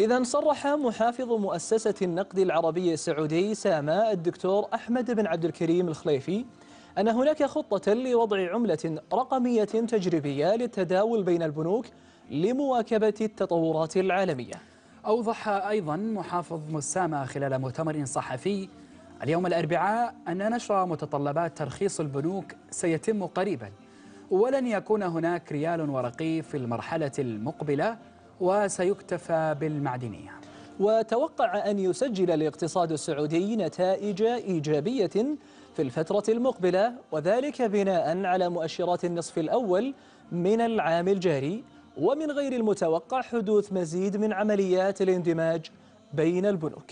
إذن صرح محافظ مؤسسة النقد العربي السعودي ساما الدكتور أحمد بن عبد الكريم الخليفي أن هناك خطة لوضع عملة رقمية تجريبية للتداول بين البنوك لمواكبة التطورات العالمية. أوضح أيضا محافظ ساما خلال مؤتمر صحفي اليوم الأربعاء أن نشر متطلبات ترخيص البنوك سيتم قريبا، ولن يكون هناك ريال ورقي في المرحلة المقبلة، وسيكتفى بالمعدنية. وتوقع أن يسجل الاقتصاد السعودي نتائج إيجابية في الفترة المقبلة، وذلك بناء على مؤشرات النصف الأول من العام الجاري، ومن غير المتوقع حدوث مزيد من عمليات الاندماج بين البنوك.